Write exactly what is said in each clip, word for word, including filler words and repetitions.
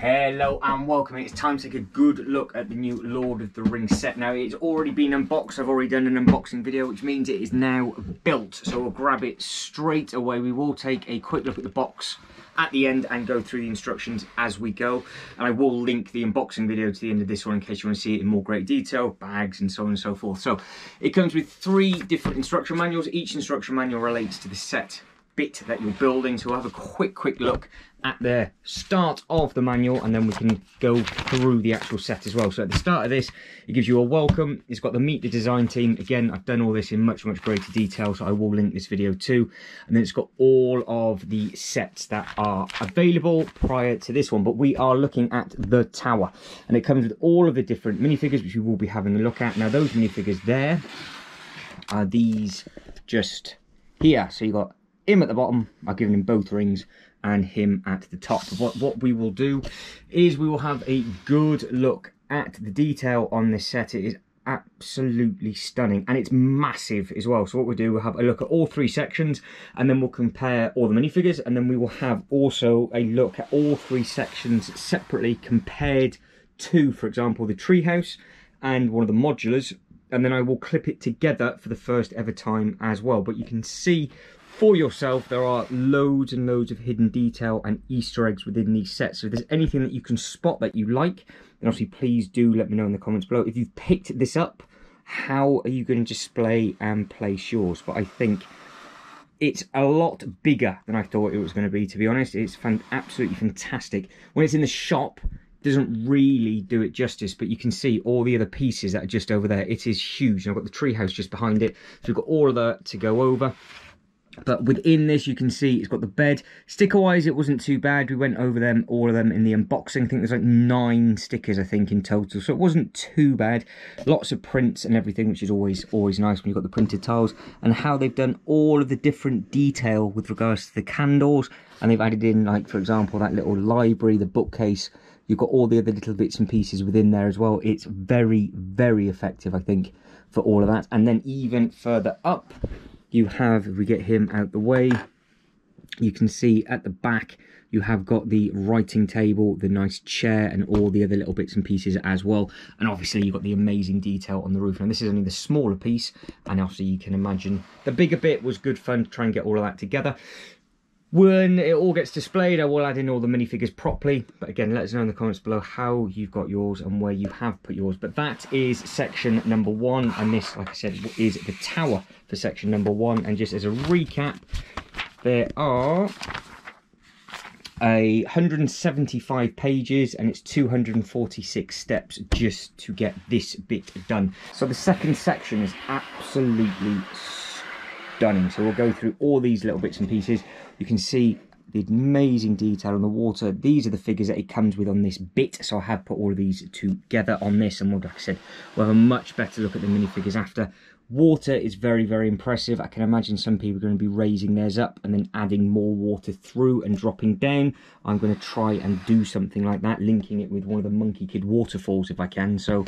Hello and welcome. It's time to take a good look at the new Lord of the Rings set. Now, it's already been unboxed. I've already done an unboxing video, which means it is now built, so we'll grab it straight away. We will take a quick look at the box at the end and go through the instructions as we go, and I will link the unboxing video to the end of this one in case you want to see it in more great detail, bags and so on and so forth. So it comes with three different instruction manuals. Each instruction manual relates to the set bit that you're building, so we'll have a quick quick look at the start of the manual and then we can go through the actual set as well. So at the start of this, it gives you a welcome. It's got the meet the design team. Again, I've done all this in much much greater detail, so I will link this video too. And then it's got all of the sets that are available prior to this one, but we are looking at the tower, and it comes with all of the different minifigures which we will be having a look at. Now, those minifigures there are these just here, so you've got him at the bottom. I've given him both rings, and him at the top. What, what we will do is we will have a good look at the detail on this set. It is absolutely stunning, and it's massive as well. So what we'll do, we'll have a look at all three sections, and then we'll compare all the minifigures, and then we will have also a look at all three sections separately compared to, for example, the Treehouse and one of the modulars, and then I will clip it together for the first ever time as well. But you can see for yourself, there are loads and loads of hidden detail and Easter eggs within these sets. So if there's anything that you can spot that you like, then obviously please do let me know in the comments below. If you've picked this up, how are you going to display and place yours? But I think it's a lot bigger than I thought it was going to be, to be honest. It's fan- absolutely fantastic. When it's in the shop, doesn't really do it justice, but you can see all the other pieces that are just over there. It is huge. And I've got the Treehouse just behind it, so we've got all of that to go over. But within this, you can see it's got the bed. Sticker-wise, it wasn't too bad. We went over them, all of them, in the unboxing. I think there's like nine stickers, I think, in total. So it wasn't too bad. Lots of prints and everything, which is always, always nice when you've got the printed tiles. And how they've done all of the different detail with regards to the candles. And they've added in, like, for example, that little library, the bookcase. You've got all the other little bits and pieces within there as well. It's very, very effective, I think, for all of that. And then even further up, you have, if we get him out the way, you can see at the back, you have got the writing table, the nice chair, and all the other little bits and pieces as well. And obviously, you've got the amazing detail on the roof. And this is only the smaller piece, and obviously, you can imagine the bigger bit was good fun to try and get all of that together. When it all gets displayed, I will add in all the minifigures properly. But again, let us know in the comments below how you've got yours and where you have put yours. But that is section number one. And this, like I said, is the tower for section number one. And just as a recap, there are a one hundred seventy-five pages, and it's two hundred forty-six steps just to get this bit done. So the second section is absolutely stunning. So we'll go through all these little bits and pieces. You can see the amazing detail on the water. These are the figures that it comes with on this bit, so I have put all of these together on this, and like I said, we'll have a much better look at the minifigures after. Water is very, very impressive. I can imagine some people are going to be raising theirs up and then adding more water through and dropping down. I'm going to try and do something like that, linking it with one of the Monkey Kid waterfalls if I can. So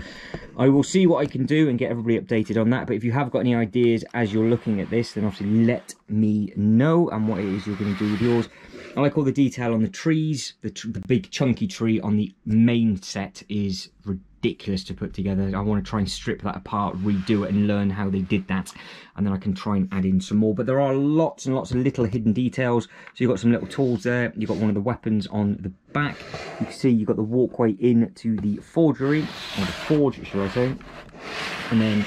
I will see what I can do and get everybody updated on that. But if you have got any ideas as you're looking at this, then obviously let me know and what it is you're going to do with yours. I like all the detail on the trees. The, tr the big chunky tree on the main set is ridiculous. Ridiculous to put together. I want to try and strip that apart, redo it, and learn how they did that, and then I can try and add in some more. But there are lots and lots of little hidden details. So you've got some little tools there, you've got one of the weapons on the back, you can see you've got the walkway into the forgery, or the forge should I say, and then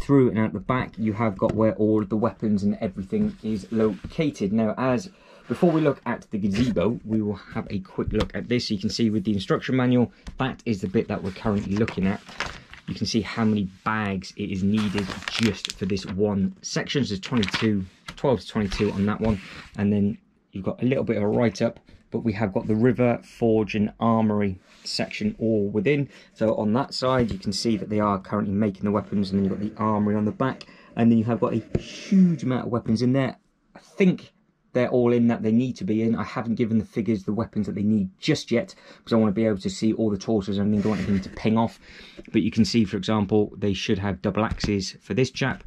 through and out the back you have got where all of the weapons and everything is located. Now, as before we look at the gazebo, we will have a quick look at this. You can see with the instruction manual, that is the bit that we're currently looking at. You can see how many bags it is needed just for this one section. So there's twenty-two, twelve to twenty-two on that one. And then you've got a little bit of a write-up, but we have got the river, forge, and armory section all within. So on that side, you can see that they are currently making the weapons, and then you've got the armory on the back. And then you have got a huge amount of weapons in there. I think they're all in that they need to be in. I haven't given the figures the weapons that they need just yet, because I want to be able to see all the torsos and I don't want anything to ping off. But you can see, for example, they should have double axes for this chap.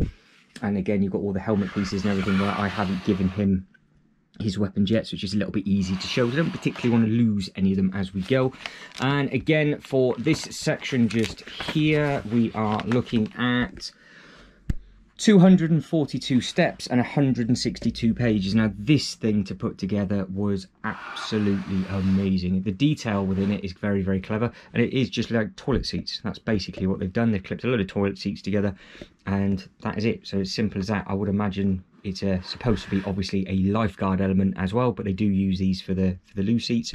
And again, you've got all the helmet pieces and everything where I haven't given him his weapon jets, which is a little bit easy to show. I don't particularly want to lose any of them as we go. And again, for this section just here, we are looking at two hundred forty-two steps and one hundred sixty-two pages. Now, this thing to put together was absolutely amazing. The detail within it is very, very clever, and it is just like toilet seats. That's basically what they've done. They've clipped a load of toilet seats together, and that is it. So as simple as that. I would imagine it's uh, supposed to be obviously a lifeguard element as well, but they do use these for the for the loo seats.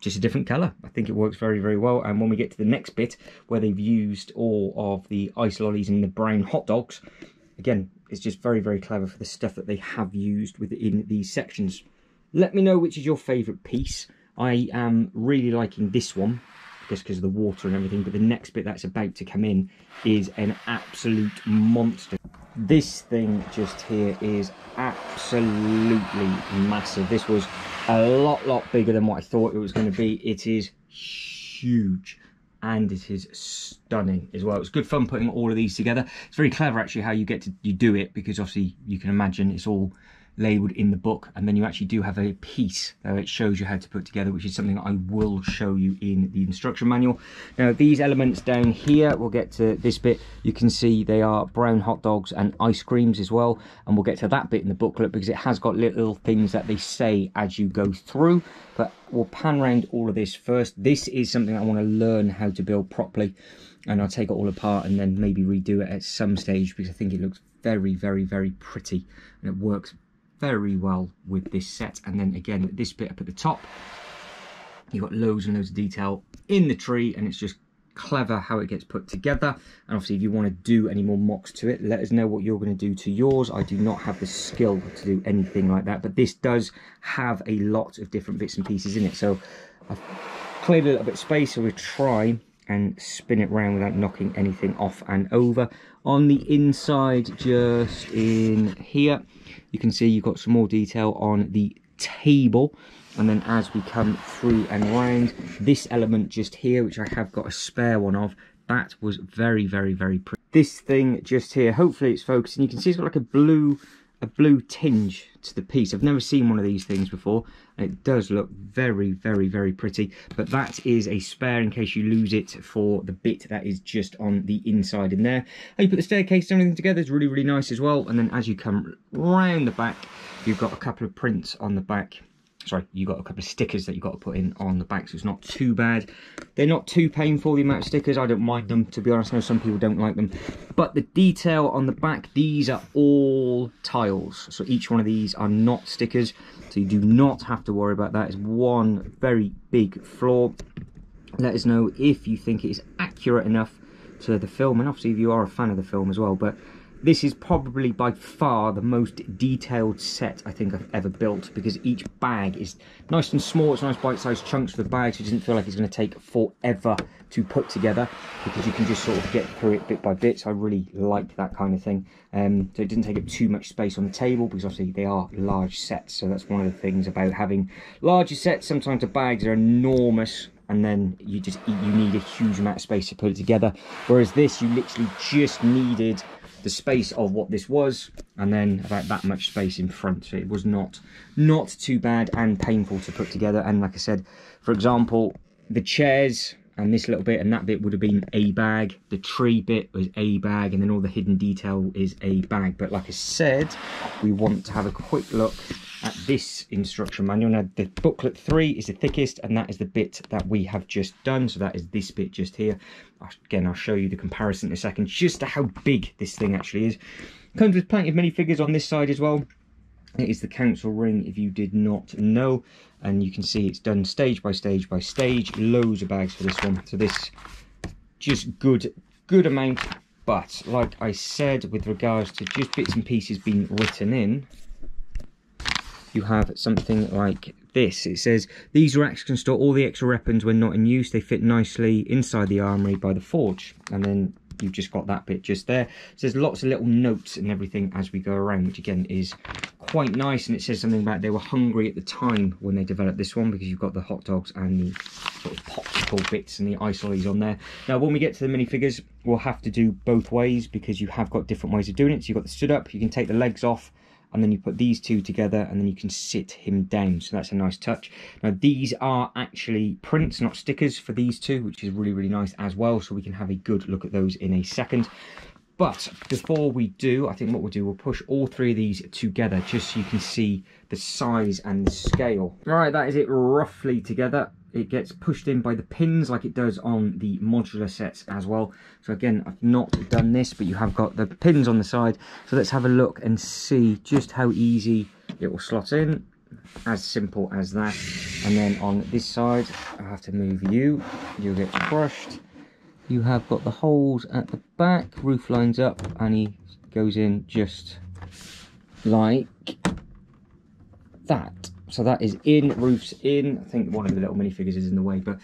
Just a different colour. I think it works very, very well. And when we get to the next bit, where they've used all of the ice lollies and the brown hot dogs, again, it's just very, very clever for the stuff that they have used within these sections. Let me know which is your favourite piece. I am really liking this one, just because of the water and everything, but the next bit that's about to come in is an absolute monster. This thing just here is absolutely massive. This was a lot lot bigger than what I thought it was going to be. It is huge, and it is stunning as well. It was good fun putting all of these together. It's very clever actually how you get to you do it, because obviously you can imagine it's all labelled in the book, and then you actually do have a piece where it shows you how to put together, which is something that I will show you in the instruction manual. Now, these elements down here, we'll get to this bit, you can see they are brown hot dogs and ice creams as well, and we'll get to that bit in the booklet because it has got little things that they say as you go through, but we'll pan around all of this first. This is something I want to learn how to build properly, and I'll take it all apart and then maybe redo it at some stage, because I think it looks very, very, very pretty, and it works very well with this set. And then again, this bit up at the top, you've got loads and loads of detail in the tree, and it's just clever how it gets put together. And obviously, if you want to do any more mocks to it, let us know what you're going to do to yours. I do not have the skill to do anything like that, but this does have a lot of different bits and pieces in it. So I've cleared a little bit of space, so we'll try and spin it around without knocking anything off and over. On the inside, just in here, you can see you've got some more detail on the table. And then as we come through and around, this element just here, which I have got a spare one of, that was very, very, very pretty. This thing just here, hopefully it's focusing. You can see it's got like a blue, a blue tinge to the piece. I've never seen one of these things before, and it does look very, very, very pretty. But that is a spare in case you lose it for the bit that is just on the inside in there. How you put the staircase and everything together is really, really nice as well. And then as you come round the back, you've got a couple of prints on the back. Sorry, you've got a couple of stickers that you've got to put in on the back, so it's not too bad. They're not too painful, the amount of stickers. I don't mind them, to be honest. I know some people don't like them. But the detail on the back, these are all tiles. So each one of these are not stickers, so you do not have to worry about that. It's one very big flaw. Let us know if you think it is accurate enough to the film, and obviously if you are a fan of the film as well. But this is probably by far the most detailed set I think I've ever built, because each bag is nice and small. It's nice bite-sized chunks for the bag, so it doesn't feel like it's going to take forever to put together, because you can just sort of get through it bit by bit. So I really like that kind of thing. Um, so it doesn't take up too much space on the table, because obviously they are large sets. So that's one of the things about having larger sets. Sometimes the bags are enormous, and then you just you need a huge amount of space to put it together. Whereas this, you literally just needed the space of what this was, and then about that much space in front. So it was not not too bad and painful to put together. And like I said, for example, the chairs and this little bit and that bit would have been a bag. The tree bit was a bag, and then all the hidden detail is a bag. But like I said, we want to have a quick look at this instruction manual. Now, the booklet three is the thickest, and that is the bit that we have just done. So that is this bit just here. Again, I'll show you the comparison in a second, just to how big this thing actually is. Comes with plenty of minifigures on this side as well. It is the council ring, if you did not know, and you can see it's done stage by stage by stage. Loads of bags for this one. So this, just good good amount. But like I said, with regards to just bits and pieces being written in, you have something like this. It says these racks can store all the extra weapons when not in use. They fit nicely inside the armory by the forge. And then you've just got that bit just there. So there's lots of little notes and everything as we go around, which again is quite nice. And it says something about they were hungry at the time when they developed this one, because you've got the hot dogs and the sort of popsicle bits and the ice lollies on there. Now, when we get to the minifigures, we'll have to do both ways, because you have got different ways of doing it. So you've got the stood up, you can take the legs off and then you put these two together and then you can sit him down. So that's a nice touch. Now these are actually prints, not stickers, for these two, which is really, really nice as well. So we can have a good look at those in a second. But before we do, I think what we'll do, we'll push all three of these together just so you can see the size and the scale. Right, that is it roughly together. It gets pushed in by the pins like it does on the modular sets as well. So again, I've not done this, but you have got the pins on the side. So let's have a look and see just how easy it will slot in. As simple as that. And then on this side, I have to move you. You'll get crushed. You have got the holes at the back, roof lines up, and he goes in just like that. So that is in, roof's in. I think one of the little minifigures is in the way, but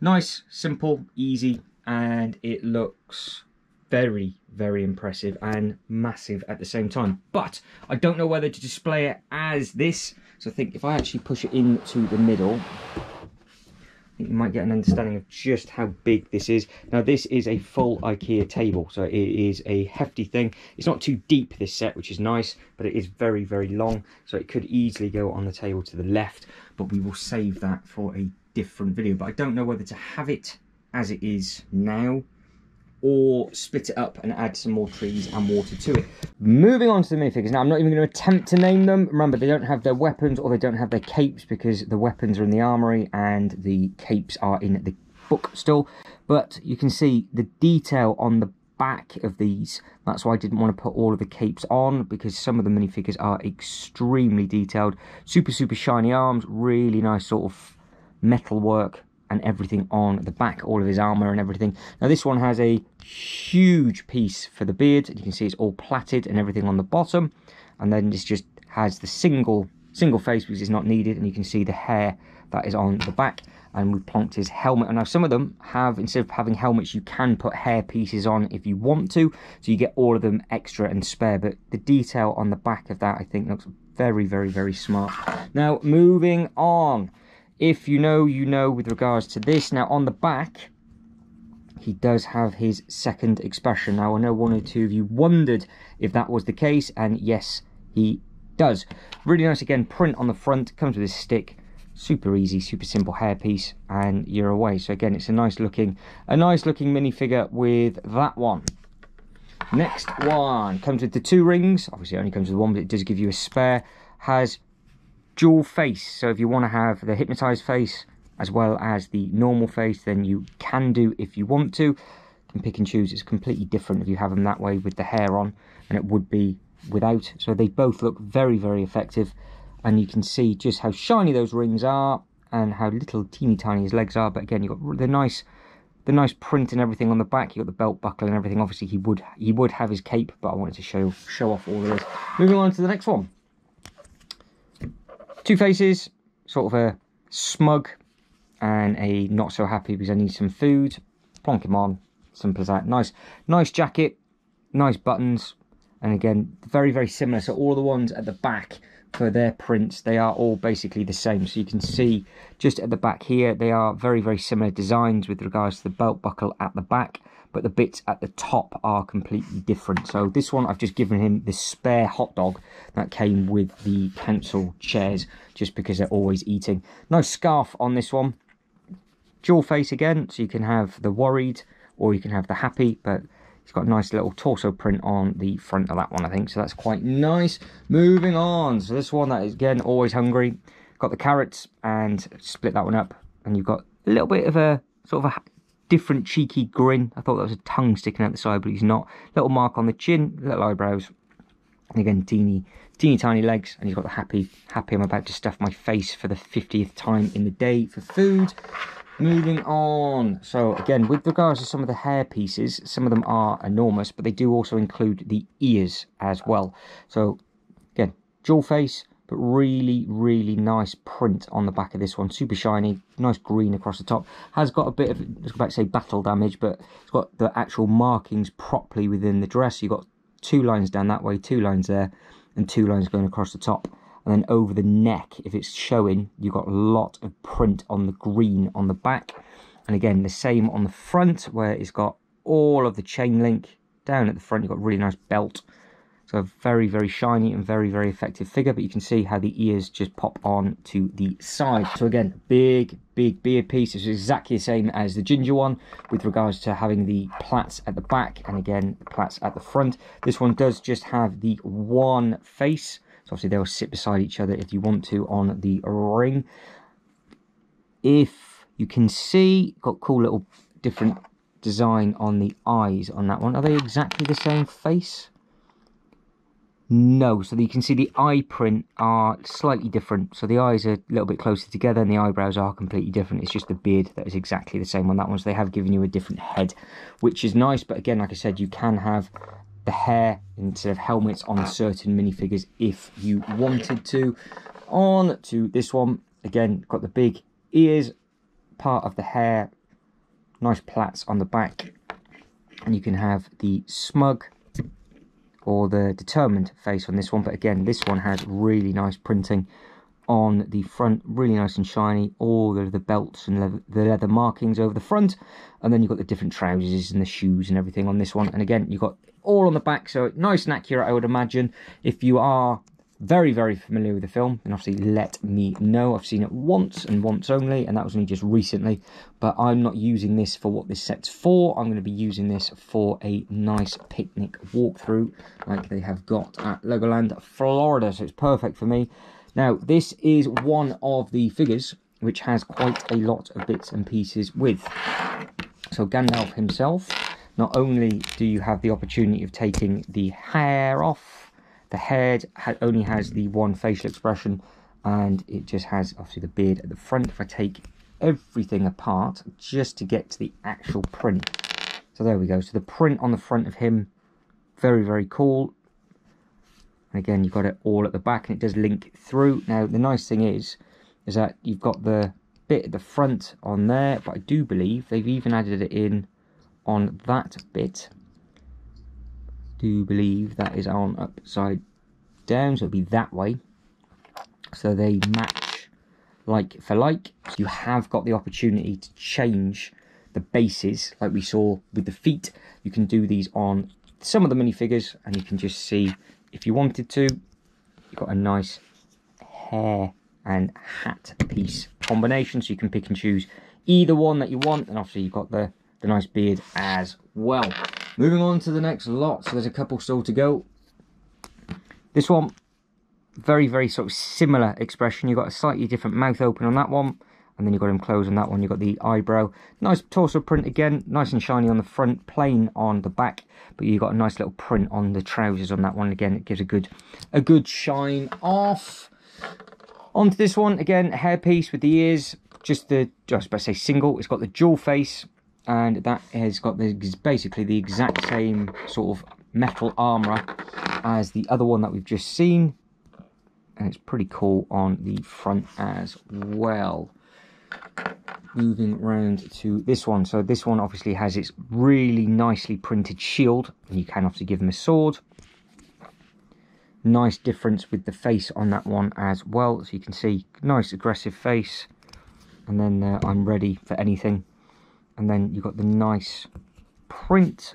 nice, simple, easy, and it looks very, very impressive and massive at the same time. But I don't know whether to display it as this. So I think if I actually push it into the middle, you might get an understanding of just how big this is. Now this is a full IKEA table, so it is a hefty thing. It's not too deep, this set, which is nice, but it is very, very long, so it could easily go on the table to the left, but we will save that for a different video. But I don't know whether to have it as it is now or split it up and add some more trees and water to it. Moving on to the minifigures. Now, I'm not even going to attempt to name them. Remember, they don't have their weapons or they don't have their capes because the weapons are in the armory and the capes are in the book still. But you can see the detail on the back of these. That's why I didn't want to put all of the capes on, because some of the minifigures are extremely detailed. Super, super shiny arms, really nice sort of metal work, and everything on the back, all of his armor and everything. Now this one has a huge piece for the beard. You can see it's all plaited and everything on the bottom, and then this just has the single single face because it's not needed, and you can see the hair that is on the back, and we've plonked his helmet. And now some of them have, instead of having helmets, you can put hair pieces on if you want to, so you get all of them extra and spare, but the detail on the back of that I think looks very, very, very smart. Now moving on. If you know, you know with regards to this. Now on the back, he does have his second expression. Now I know one or two of you wondered if that was the case, and yes, he does. Really nice, again, print on the front, comes with a stick, super easy, super simple hairpiece, and you're away. So again, it's a nice looking, a nice looking minifigure with that one. Next one, comes with the two rings. Obviously it only comes with one, but it does give you a spare. Has dual face, so if you want to have the hypnotized face as well as the normal face, then you can do if you want to. You can pick and choose. It's completely different if you have them that way with the hair on, and it would be without. So they both look very, very effective, and you can see just how shiny those rings are and how little teeny tiny his legs are. But again, you've got the nice the nice print and everything on the back. You've got the belt buckle and everything. Obviously he would he would have his cape, but I wanted to show show off all there is. Moving on to the next one. Two faces, sort of a smug and a not so happy because I need some food. Plonk him on, simple as that. Nice, nice jacket, nice buttons, and again, very, very similar. So all the ones at the back for their prints, they are all basically the same. So you can see just at the back here, they are very, very similar designs with regards to the belt buckle at the back, but the bits at the top are completely different. So this one, I've just given him the spare hot dog that came with the council chairs, just because they're always eating. Nice scarf on this one. Dual face again, so you can have the worried or you can have the happy, but it's got a nice little torso print on the front of that one, I think. So that's quite nice. Moving on. So this one that is, again, always hungry. Got the carrots, and split that one up. And you've got a little bit of a sort of a different cheeky grin. I thought that was a tongue sticking out the side, but he's not. Little mark on the chin, little eyebrows, and again teeny teeny tiny legs, and he's got the happy happy I'm about to stuff my face for the fiftieth time in the day for food. Moving on. So again, with regards to some of the hair pieces, some of them are enormous, but they do also include the ears as well. So again, dual face, but really, really nice print on the back of this one. Super shiny, nice green across the top. Has got a bit of, I was about to say battle damage, but it's got the actual markings properly within the dress. You've got two lines down that way, two lines there, and two lines going across the top. And then over the neck, if it's showing, you've got a lot of print on the green on the back. And again, the same on the front, where it's got all of the chain link. Down at the front, you've got a really nice belt. So a very, very shiny and very, very effective figure, but you can see how the ears just pop on to the side. So again, big, big beard piece. This is exactly the same as the ginger one with regards to having the plaits at the back and again, the plaits at the front. This one does just have the one face. So obviously they'll sit beside each other if you want to on the ring. If you can see, got cool little different design on the eyes on that one. Are they exactly the same face? No, so you can see the eye print are slightly different. So the eyes are a little bit closer together and the eyebrows are completely different. It's just the beard that is exactly the same on that one. So they have given you a different head, which is nice. But again, like I said, you can have the hair instead of helmets on certain minifigures if you wanted to. On to this one. Again, got the big ears, part of the hair, nice plaits on the back. And you can have the smug or the determined face on this one, but again, this one has really nice printing on the front, really nice and shiny, all of the belts and leather, the leather markings over the front, and then you've got the different trousers and the shoes and everything on this one, and again, you've got all on the back, so nice and accurate, I would imagine. If you are very, very familiar with the film, then obviously let me know. I've seen it once and once only, and that was only just recently, but I'm not using this for what this set's for. I'm going to be using this for a nice picnic walkthrough like they have got at Legoland Florida, so it's perfect for me. Now, this is one of the figures which has quite a lot of bits and pieces with. So Gandalf himself, not only do you have the opportunity of taking the hair off, the head only has the one facial expression, and it just has, obviously, the beard at the front. If I take everything apart just to get to the actual print. So there we go. So the print on the front of him, very, very cool. And again, you've got it all at the back, and it does link through. Now, the nice thing is, is that you've got the bit at the front on there, but I do believe they've even added it in on that bit. Do believe that is on upside down, so it'll be that way, so they match like for like. So you have got the opportunity to change the bases like we saw with the feet. You can do these on some of the minifigures, and you can just see if you wanted to. You've got a nice hair and hat piece combination, so you can pick and choose either one that you want, and obviously you've got the the nice beard as well. Moving on to the next lot, so there's a couple still to go. This one, very, very sort of similar expression. You've got a slightly different mouth open on that one, and then you've got him closed on that one. You've got the eyebrow. Nice torso print again, nice and shiny on the front, plain on the back, but you've got a nice little print on the trousers on that one. Again, it gives a good, a good shine off. Onto this one, again, hairpiece with the ears. Just the, I was about to say single. It's got the dual face. And that has got the, basically the exact same sort of metal armor as the other one that we've just seen. And it's pretty cool on the front as well. Moving round to this one. So this one obviously has its really nicely printed shield. And you can obviously give him a sword. Nice difference with the face on that one as well. So you can see nice aggressive face. And then uh, I'm ready for anything. And then you've got the nice print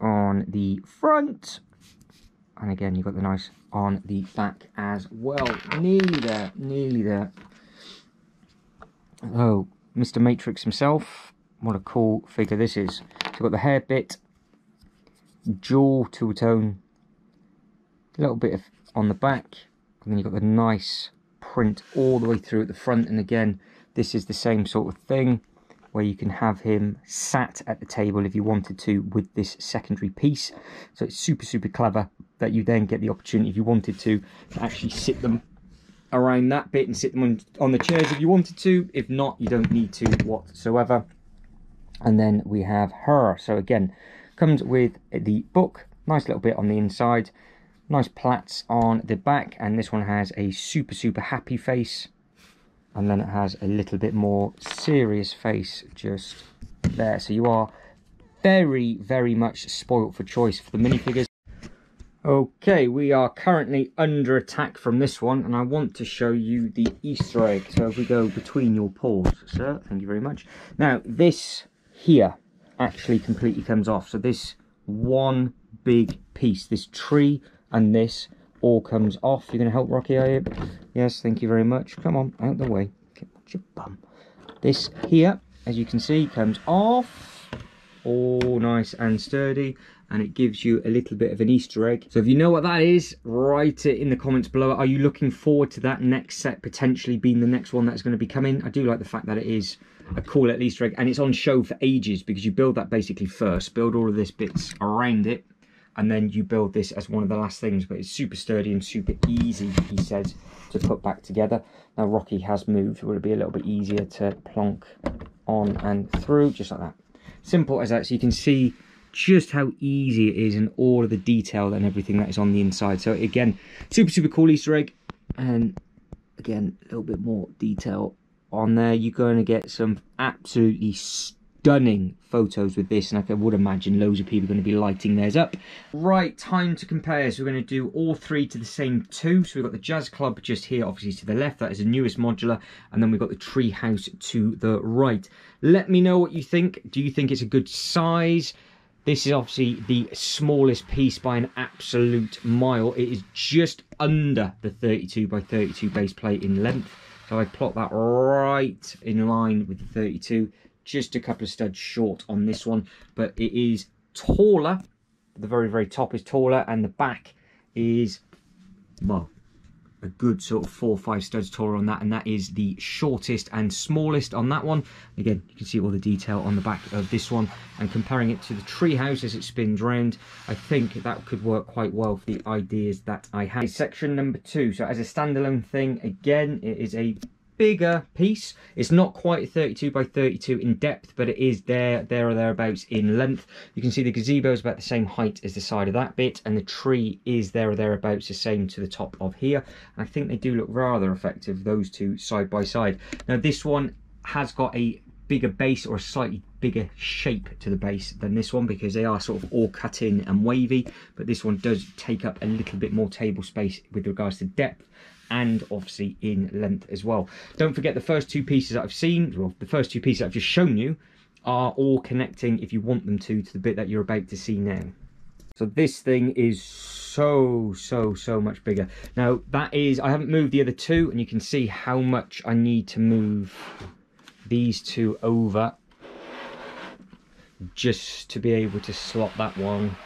on the front. And again, you've got the nice on the back as well. Nearly there, nearly there. Oh, Mister Matrix himself. What a cool figure this is. So you've got the hair bit, jaw two-tone, a little bit of on the back. And then you've got the nice print all the way through at the front. And again, this is the same sort of thing, where you can have him sat at the table if you wanted to with this secondary piece. So it's super, super clever that you then get the opportunity, if you wanted to, to actually sit them around that bit and sit them on, on the chairs if you wanted to. If not, you don't need to whatsoever. And then we have her. So again, comes with the book, nice little bit on the inside, nice plaits on the back, and this one has a super, super happy face. And then it has a little bit more serious face just there. So you are very, very much spoilt for choice for the minifigures. Okay, we are currently under attack from this one. And I want to show you the Easter egg. So if we go between your paws, sir. Thank you very much. Now, this here actually completely comes off. So this one big piece, this tree and this all comes off. You're going to help, Rocky, are you? Yes, thank you very much. Come on, out the way. Get your bum. This here, as you can see, comes off. All nice and sturdy. And it gives you a little bit of an Easter egg. So if you know what that is, write it in the comments below. Are you looking forward to that next set potentially being the next one that's going to be coming? I do like the fact that it is a cool little Easter egg. And it's on show for ages because you build that basically first. Build all of this bits around it. And then you build this as one of the last things. But it's super sturdy and super easy, he says, to put back together. Now Rocky has moved. It would be a little bit easier to plonk on and through. Just like that. Simple as that. So you can see just how easy it is and all of the detail and everything that is on the inside. So again, super super cool Easter egg, and again a little bit more detail on there. You're going to get some absolutely stunning photos with this, and I would imagine loads of people are going to be lighting theirs up. Right, time to compare. So we're going to do all three to the same two. So we've got the Jazz Club just here, obviously to the left, that is the newest modular, and then we've got the Treehouse to the right. Let me know what you think. Do you think it's a good size? This is obviously the smallest piece by an absolute mile. It is just under the thirty-two by thirty-two base plate in length. So I plot that right in line with the thirty-two, just a couple of studs short on this one. But it is taller. The very, very top is taller, and the back is, well, a good sort of four or five studs taller on that, and that is the shortest and smallest on that one. Again, you can see all the detail on the back of this one, and comparing it to the Treehouse as it spins round, I think that could work quite well for the ideas that I had. Section number two, so as a standalone thing, again, it is a bigger piece. It's not quite thirty-two by thirty-two in depth, but it is there there or thereabouts in length. You can see the gazebo is about the same height as the side of that bit, and the tree is there or thereabouts the same to the top of here, and I think they do look rather effective, those two side by side. Now this one has got a bigger base, or a slightly bigger shape to the base than this one, because they are sort of all cut in and wavy, but this one does take up a little bit more table space with regards to depth, and obviously in length as well. Don't forget, the first two pieces that I've seen, well, the first two pieces that I've just shown you are all connecting, if you want them to, to the bit that you're about to see now. So this thing is so, so, so much bigger. Now that is, I haven't moved the other two, and you can see how much I need to move these two over just to be able to slot that one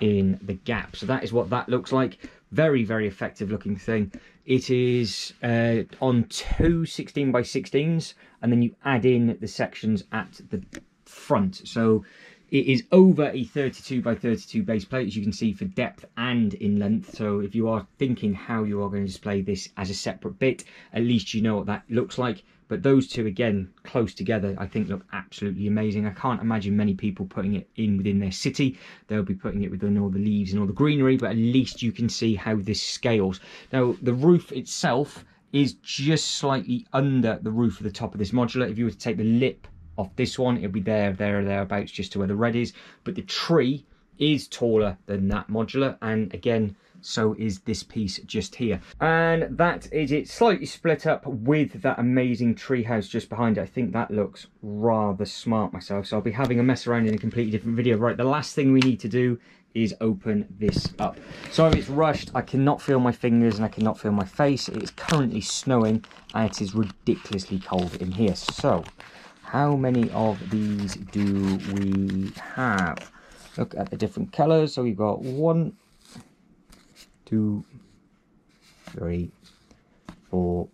in the gap. So that is what that looks like. Very, very effective looking thing. It is uh, on two sixteen by sixteens, and then you add in the sections at the front. So it is over a thirty-two by thirty-two base plate, as you can see, for depth and in length. So if you are thinking how you are going to display this as a separate bit, at least you know what that looks like. But those two, again, close together, I think look absolutely amazing. I can't imagine many people putting it in within their city. They'll be putting it within all the leaves and all the greenery, but at least you can see how this scales. Now, the roof itself is just slightly under the roof of the top of this modular. If you were to take the lip off this one, it'll be there, there, or thereabouts, just to where the red is. But the tree is taller than that modular, and again, so is this piece just here. And that is it, slightly split up with that amazing Treehouse just behind it. I think that looks rather smart myself, so I'll be having a mess around in a completely different video. Right, the last thing we need to do is open this up. Sorry it's rushed, I cannot feel my fingers and I cannot feel my face. It is currently snowing and it is ridiculously cold in here. So how many of these do we have? Look at the different colors. So we've got one, two, three, four,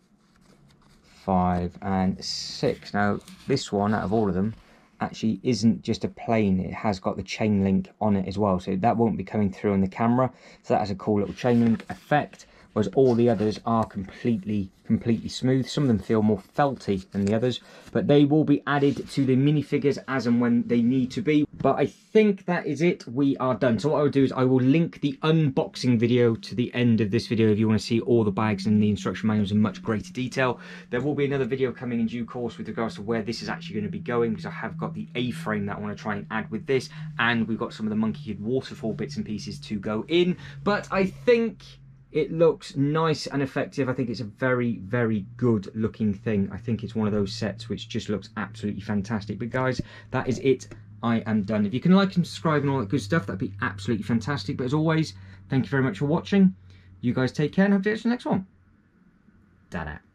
five, and six. Now, this one, out of all of them, actually isn't just a plane. It has got the chain link on it as well, so that won't be coming through on the camera. So that has a cool little chain link effect, whereas all the others are completely, completely smooth. Some of them feel more felty than the others, but they will be added to the minifigures as and when they need to be. But I think that is it. We are done. So what I will do is I will link the unboxing video to the end of this video if you want to see all the bags and the instruction manuals in much greater detail. There will be another video coming in due course with regards to where this is actually going to be going, because I have got the A-frame that I want to try and add with this, and we've got some of the Monkey Kid waterfall bits and pieces to go in. But I think it looks nice and effective. I think it's a very, very good looking thing. I think it's one of those sets which just looks absolutely fantastic. But guys, that is it. I am done. If you can like and subscribe and all that good stuff, that'd be absolutely fantastic. But as always, Thank you very much for watching. You guys take care and hope to catch you in the next one. Da-da.